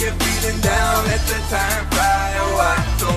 you're feeling down, let the time fly. Oh, I don't